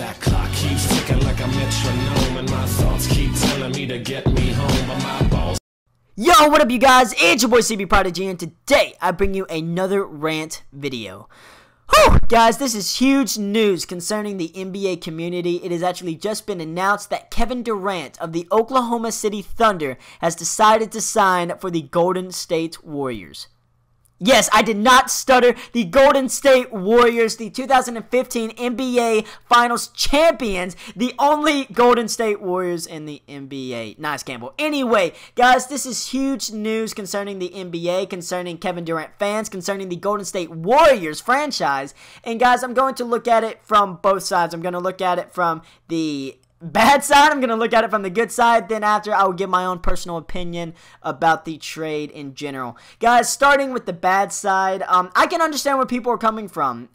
That clock keeps ticking like a metronome, and my thoughts keep telling me to get me home, but my balls. Yo, what up, you guys? It's your boy CB Prodigy, and today I bring you another rant video. Whew, guys, this is huge news concerning the NBA community. It has actually just been announced that Kevin Durant of the Oklahoma City Thunder has decided to sign for the Golden State Warriors. Yes, I did not stutter. The Golden State Warriors, the 2015 NBA Finals champions, the only Golden State Warriors in the NBA. Nice, Campbell. Anyway, guys, this is huge news concerning the NBA, concerning Kevin Durant fans, concerning the Golden State Warriors franchise. And, guys, I'm going to look at it from both sides. I'm going to look at it from the bad side, I'm going to look at it from the good side, then after I will give my own personal opinion about the trade in general. Guys, starting with the bad side, I can understand where people are coming from.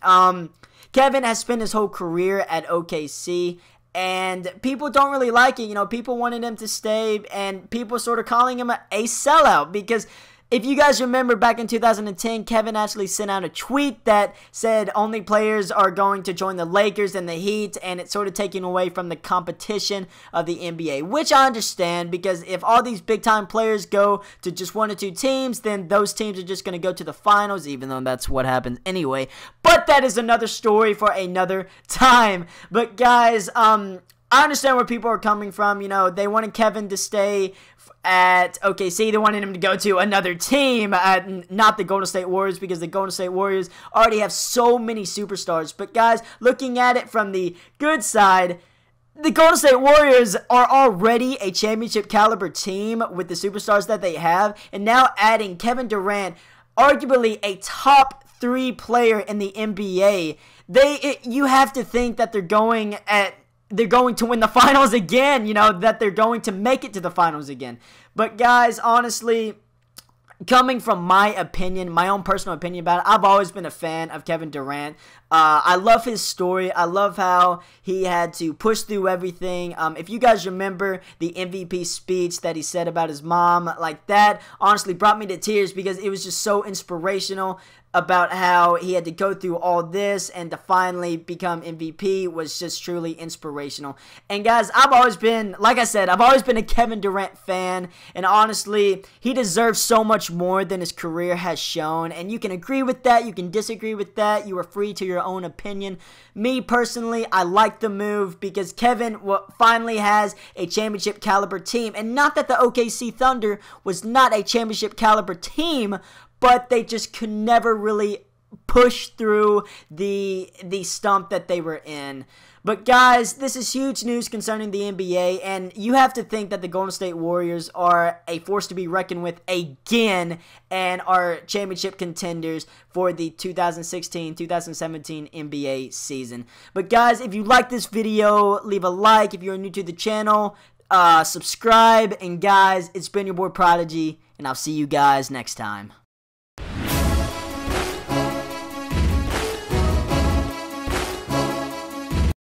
Kevin has spent his whole career at OKC, and people don't really like it. You know, people wanted him to stay, and people sort of calling him a sellout because if you guys remember back in 2010, Kevin actually sent out a tweet that said only players are going to join the Lakers and the Heat, and it's sort of taking away from the competition of the NBA, which I understand because if all these big-time players go to just one or two teams, then those teams are just going to go to the finals, even though that's what happens anyway. But that is another story for another time. But guys, I understand where people are coming from. You know, they wanted Kevin to stay at OKC. They wanted him to go to another team, not the Golden State Warriors, because the Golden State Warriors already have so many superstars. But guys, looking at it from the good side, the Golden State Warriors are already a championship caliber team with the superstars that they have, and now adding Kevin Durant, arguably a top 3 player in the NBA, you have to think that they're going to win the finals again, you know, that they're going to make it to the finals again. But guys, honestly, coming from my opinion, my own personal opinion about it, I've always been a fan of Kevin Durant. I love his story. I love how he had to push through everything. If you guys remember the MVP speech that he said about his mom, like that honestly brought me to tears because it was just so inspirational about how he had to go through all this and to finally become MVP was just truly inspirational. And guys, I've always been, like I said, I've always been a Kevin Durant fan, and honestly, he deserves so much more than his career has shown, and you can agree with that, you can disagree with that, you are free to your own opinion. Me, personally, I like the move because Kevin finally has a championship caliber team, and not that the OKC Thunder was not a championship caliber team, but they just could never really push through the stump that they were in. But guys, this is huge news concerning the NBA, and you have to think that the Golden State Warriors are a force to be reckoned with again and are championship contenders for the 2016-2017 NBA season. But guys, if you like this video, leave a like. If you're new to the channel, subscribe. And guys, it's been your boy Prodigy, and I'll see you guys next time.